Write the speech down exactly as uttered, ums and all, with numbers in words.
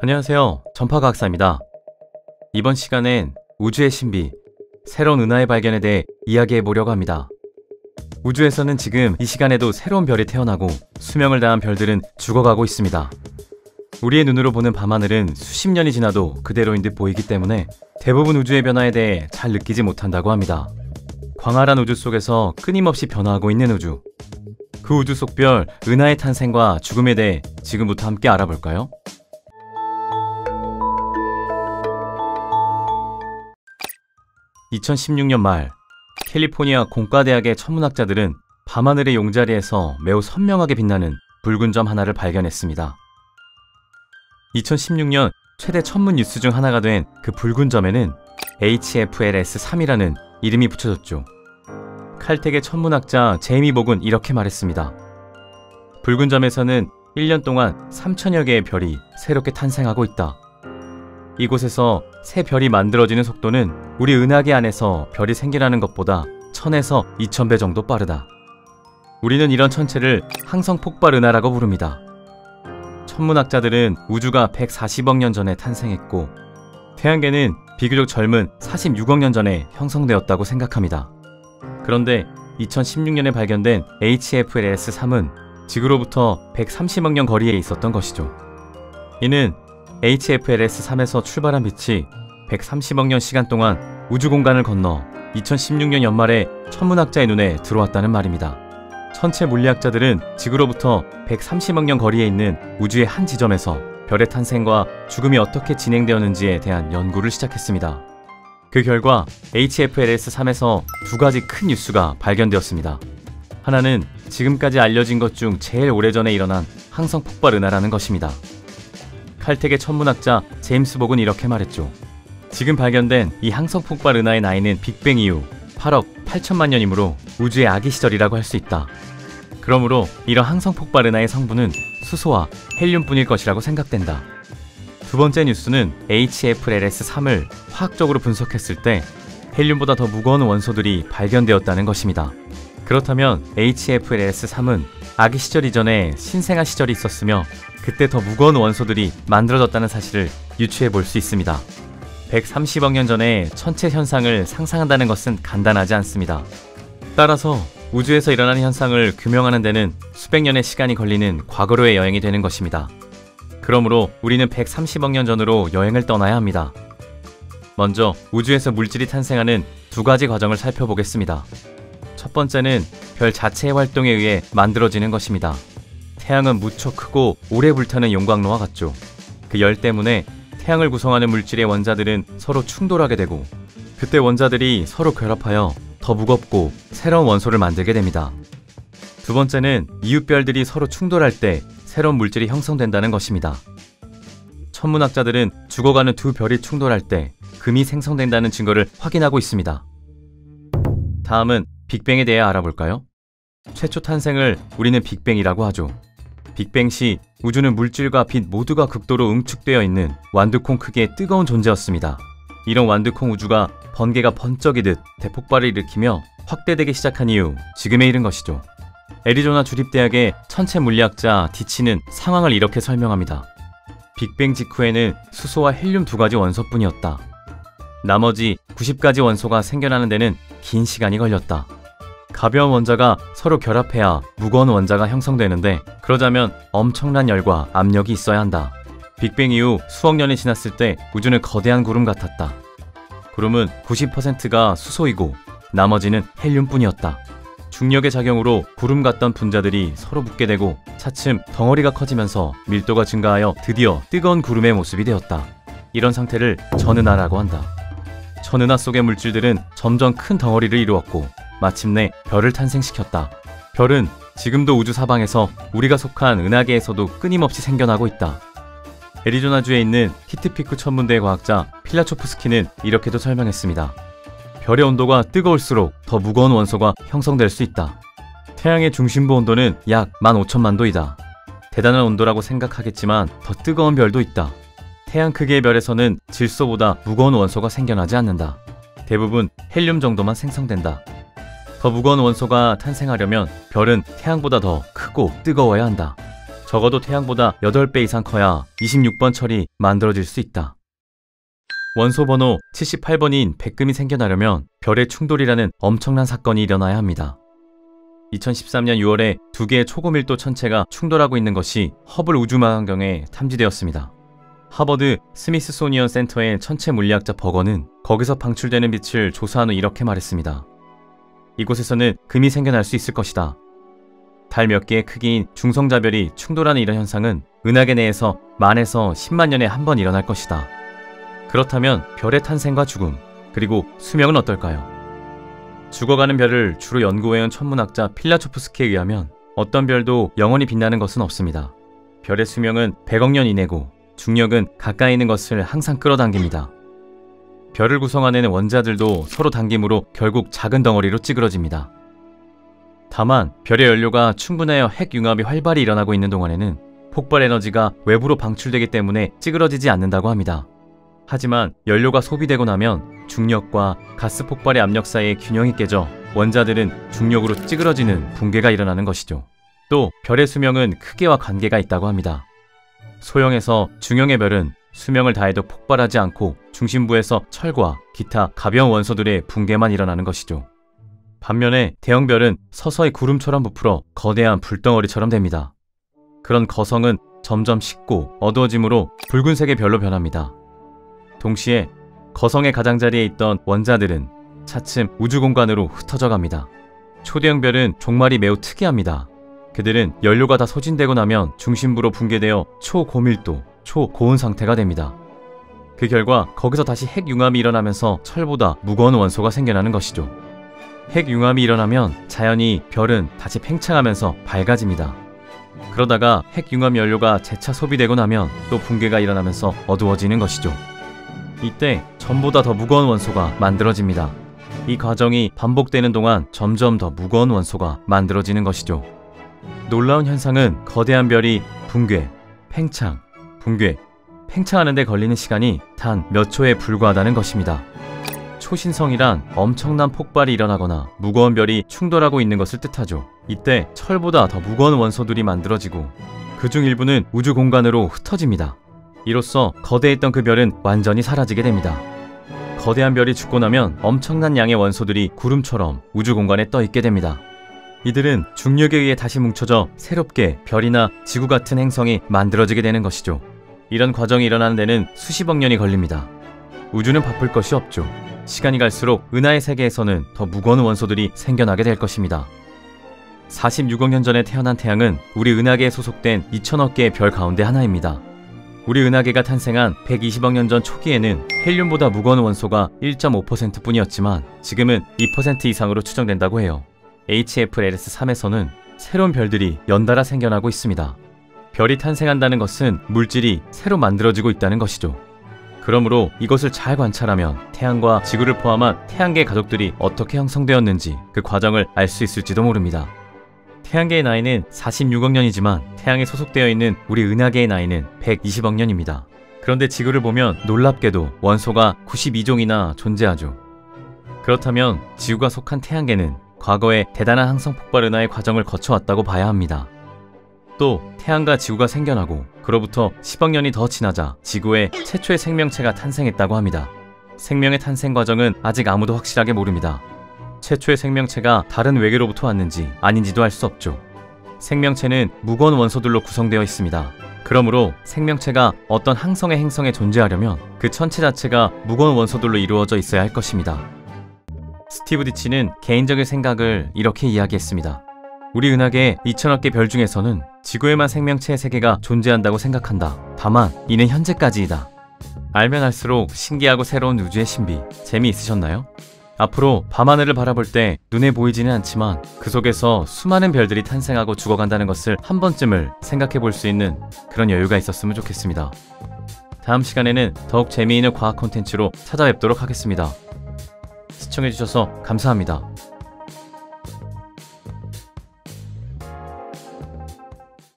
안녕하세요, 전파과학사입니다. 이번 시간엔 우주의 신비, 새로운 은하의 발견에 대해 이야기해보려고 합니다. 우주에서는 지금 이 시간에도 새로운 별이 태어나고 수명을 다한 별들은 죽어가고 있습니다. 우리의 눈으로 보는 밤하늘은 수십 년이 지나도 그대로인 듯 보이기 때문에 대부분 우주의 변화에 대해 잘 느끼지 못한다고 합니다. 광활한 우주 속에서 끊임없이 변화하고 있는 우주, 그 우주 속 별, 은하의 탄생과 죽음에 대해 지금부터 함께 알아볼까요? 이천십육 년 말, 캘리포니아 공과대학의 천문학자들은 밤하늘의 용자리에서 매우 선명하게 빛나는 붉은 점 하나를 발견했습니다. 이천십육 년 최대 천문 뉴스 중 하나가 된 그 붉은 점에는 에이치 에프 엘 에스 삼이라는 이름이 붙여졌죠. 칼텍의 천문학자 제임스 보건 이렇게 말했습니다. 붉은 점에서는 일 년 동안 삼천여 개의 별이 새롭게 탄생하고 있다. 이곳에서 새 별이 만들어지는 속도는 우리 은하계 안에서 별이 생기라는 것보다 천에서 이천 배 정도 빠르다. 우리는 이런 천체를 항성폭발 은하라고 부릅니다. 천문학자들은 우주가 백사십억 년 전에 탄생했고 태양계는 비교적 젊은 사십육억 년 전에 형성되었다고 생각합니다. 그런데 이천십육 년에 발견된 에이치 에프 엘 에스 삼은 지구로부터 백삼십억 년 거리에 있었던 것이죠. 이는 에이치 에프 엘 에스 삼에서 출발한 빛이 백삼십억 년 시간 동안 우주공간을 건너 이천십육 년 연말에 천문학자의 눈에 들어왔다는 말입니다. 천체 물리학자들은 지구로부터 백삼십억 년 거리에 있는 우주의 한 지점에서 별의 탄생과 죽음이 어떻게 진행되었는지에 대한 연구를 시작했습니다. 그 결과 에이치 에프 엘 에스 삼에서 두 가지 큰 뉴스가 발견되었습니다. 하나는 지금까지 알려진 것 중 제일 오래전에 일어난 항성폭발 은하라는 것입니다. 칼텍의 천문학자 제임스 보건 이렇게 말했죠. 지금 발견된 이 항성폭발 은하의 나이는 빅뱅 이후 팔억 팔천만 년이므로 우주의 아기 시절이라고 할 수 있다. 그러므로 이런 항성폭발 은하의 성분은 수소와 헬륨뿐일 것이라고 생각된다. 두 번째 뉴스는 에이치 에프 엘 에스 삼을 화학적으로 분석했을 때 헬륨보다 더 무거운 원소들이 발견되었다는 것입니다. 그렇다면 에이치 에프 엘 에스 삼은 아기 시절 이전에 신생아 시절이 있었으며 그때 더 무거운 원소들이 만들어졌다는 사실을 유추해 볼 수 있습니다. 백삼십억 년 전에 천체 현상을 상상한다는 것은 간단하지 않습니다. 따라서 우주에서 일어나는 현상을 규명하는 데는 수백 년의 시간이 걸리는 과거로의 여행이 되는 것입니다. 그러므로 우리는 백삼십억 년 전으로 여행을 떠나야 합니다. 먼저 우주에서 물질이 탄생하는 두 가지 과정을 살펴보겠습니다. 첫 번째는 별 자체의 활동에 의해 만들어지는 것입니다. 태양은 무척 크고 오래 불타는 용광로와 같죠. 그 열 때문에 태양을 구성하는 물질의 원자들은 서로 충돌하게 되고 그때 원자들이 서로 결합하여 더 무겁고 새로운 원소를 만들게 됩니다. 두 번째는 이웃별들이 서로 충돌할 때 새로운 물질이 형성된다는 것입니다. 천문학자들은 죽어가는 두 별이 충돌할 때 금이 생성된다는 증거를 확인하고 있습니다. 다음은 빅뱅에 대해 알아볼까요? 최초 탄생을 우리는 빅뱅이라고 하죠. 빅뱅 시 우주는 물질과 빛 모두가 극도로 응축되어 있는 완두콩 크기의 뜨거운 존재였습니다. 이런 완두콩 우주가 번개가 번쩍이듯 대폭발을 일으키며 확대되기 시작한 이후 지금에 이른 것이죠. 애리조나 주립대학의 천체 물리학자 디치는 상황을 이렇게 설명합니다. 빅뱅 직후에는 수소와 헬륨 두 가지 원소뿐이었다. 나머지 구십 가지 원소가 생겨나는 데는 긴 시간이 걸렸다. 가벼운 원자가 서로 결합해야 무거운 원자가 형성되는데 그러자면 엄청난 열과 압력이 있어야 한다. 빅뱅 이후 수억 년이 지났을 때 우주는 거대한 구름 같았다. 구름은 구십 퍼센트가 수소이고 나머지는 헬륨뿐이었다. 중력의 작용으로 구름 같던 분자들이 서로 붙게 되고 차츰 덩어리가 커지면서 밀도가 증가하여 드디어 뜨거운 구름의 모습이 되었다. 이런 상태를 전은하라고 한다. 전은하 속의 물질들은 점점 큰 덩어리를 이루었고 마침내 별을 탄생시켰다. 별은 지금도 우주 사방에서 우리가 속한 은하계에서도 끊임없이 생겨나고 있다. 애리조나주에 있는 히트피크 천문대의 과학자 필라초프스키는 이렇게도 설명했습니다. 별의 온도가 뜨거울수록 더 무거운 원소가 형성될 수 있다. 태양의 중심부 온도는 약 만 오천만 도이다. 대단한 온도라고 생각하겠지만 더 뜨거운 별도 있다. 태양 크기의 별에서는 질소보다 무거운 원소가 생겨나지 않는다. 대부분 헬륨 정도만 생성된다. 더 무거운 원소가 탄생하려면 별은 태양보다 더 크고 뜨거워야 한다. 적어도 태양보다 여덟 배 이상 커야 이십육 번 철이 만들어질 수 있다. 원소 번호 칠십팔 번인 백금이 생겨나려면 별의 충돌이라는 엄청난 사건이 일어나야 합니다. 이천십삼 년 유월에 두 개의 초고밀도 천체가 충돌하고 있는 것이 허블 우주망원경에 탐지되었습니다. 하버드 스미스소니언 센터의 천체 물리학자 버건은 거기서 방출되는 빛을 조사한 후 이렇게 말했습니다. 이곳에서는 금이 생겨날 수 있을 것이다. 달 몇 개의 크기인 중성자별이 충돌하는 이런 현상은 은하계 내에서 만에서 십만 년에 한 번 일어날 것이다. 그렇다면 별의 탄생과 죽음, 그리고 수명은 어떨까요? 죽어가는 별을 주로 연구해온 천문학자 필라초프스키에 의하면 어떤 별도 영원히 빛나는 것은 없습니다. 별의 수명은 백억 년 이내고 중력은 가까이 있는 것을 항상 끌어당깁니다. 별을 구성하는 원자들도 서로 당김으로 결국 작은 덩어리로 찌그러집니다. 다만 별의 연료가 충분하여 핵융합이 활발히 일어나고 있는 동안에는 폭발 에너지가 외부로 방출되기 때문에 찌그러지지 않는다고 합니다. 하지만 연료가 소비되고 나면 중력과 가스 폭발의 압력 사이의 균형이 깨져 원자들은 중력으로 찌그러지는 붕괴가 일어나는 것이죠. 또 별의 수명은 크기와 관계가 있다고 합니다. 소형에서 중형의 별은 수명을 다해도 폭발하지 않고 중심부에서 철과 기타 가벼운 원소들의 붕괴만 일어나는 것이죠. 반면에 대형별은 서서히 구름처럼 부풀어 거대한 불덩어리처럼 됩니다. 그런 거성은 점점 식고 어두워지므로 붉은색의 별로 변합니다. 동시에 거성의 가장자리에 있던 원자들은 차츰 우주공간으로 흩어져 갑니다. 초대형 별은 종말이 매우 특이합니다. 그들은 연료가 다 소진되고 나면 중심부로 붕괴되어 초고밀도, 초고온 상태가 됩니다. 그 결과 거기서 다시 핵융합이 일어나면서 철보다 무거운 원소가 생겨나는 것이죠. 핵융합이 일어나면 자연히 별은 다시 팽창하면서 밝아집니다. 그러다가 핵융합 연료가 재차 소비되고 나면 또 붕괴가 일어나면서 어두워지는 것이죠. 이때 전보다 더 무거운 원소가 만들어집니다. 이 과정이 반복되는 동안 점점 더 무거운 원소가 만들어지는 것이죠. 놀라운 현상은 거대한 별이 붕괴, 팽창, 붕괴, 팽창하는 데 걸리는 시간이 단 몇 초에 불과하다는 것입니다. 초신성이란 엄청난 폭발이 일어나거나 무거운 별이 충돌하고 있는 것을 뜻하죠. 이때 철보다 더 무거운 원소들이 만들어지고 그중 일부는 우주 공간으로 흩어집니다. 이로써 거대했던 그 별은 완전히 사라지게 됩니다. 거대한 별이 죽고 나면 엄청난 양의 원소들이 구름처럼 우주 공간에 떠 있게 됩니다. 이들은 중력에 의해 다시 뭉쳐져 새롭게 별이나 지구 같은 행성이 만들어지게 되는 것이죠. 이런 과정이 일어나는 데는 수십억 년이 걸립니다. 우주는 바쁠 것이 없죠. 시간이 갈수록 은하의 세계에서는 더 무거운 원소들이 생겨나게 될 것입니다. 사십육억 년 전에 태어난 태양은 우리 은하계에 소속된 이천억 개의 별 가운데 하나입니다. 우리 은하계가 탄생한 백이십억 년 전 초기에는 헬륨보다 무거운 원소가 일 점 오 퍼센트 뿐이었지만 지금은 이 퍼센트 이상으로 추정된다고 해요. 에이치 에프 엘 에스 삼에서는 새로운 별들이 연달아 생겨나고 있습니다. 별이 탄생한다는 것은 물질이 새로 만들어지고 있다는 것이죠. 그러므로 이것을 잘 관찰하면 태양과 지구를 포함한 태양계 가족들이 어떻게 형성되었는지 그 과정을 알 수 있을지도 모릅니다. 태양계의 나이는 사십육억 년이지만 태양에 소속되어 있는 우리 은하계의 나이는 백이십억 년입니다. 그런데 지구를 보면 놀랍게도 원소가 구십이 종이나 존재하죠. 그렇다면 지구가 속한 태양계는 과거에 대단한 항성 폭발 은하의 과정을 거쳐왔다고 봐야 합니다. 또 태양과 지구가 생겨나고 그로부터 십억 년이 더 지나자 지구에 최초의 생명체가 탄생했다고 합니다. 생명의 탄생 과정은 아직 아무도 확실하게 모릅니다. 최초의 생명체가 다른 외계로부터 왔는지 아닌지도 알 수 없죠. 생명체는 무거운 원소들로 구성되어 있습니다. 그러므로 생명체가 어떤 항성의 행성에 존재하려면 그 천체 자체가 무거운 원소들로 이루어져 있어야 할 것입니다. 스티브 디치는 개인적인 생각을 이렇게 이야기했습니다. 우리 은하계의 이천억 개 별 중에서는 지구에만 생명체의 세계가 존재한다고 생각한다. 다만 이는 현재까지이다. 알면 알수록 신기하고 새로운 우주의 신비, 재미있으셨나요? 앞으로 밤하늘을 바라볼 때 눈에 보이지는 않지만 그 속에서 수많은 별들이 탄생하고 죽어간다는 것을 한 번쯤을 생각해 볼 수 있는 그런 여유가 있었으면 좋겠습니다. 다음 시간에는 더욱 재미있는 과학 콘텐츠로 찾아뵙도록 하겠습니다. 시청해주셔서 감사합니다.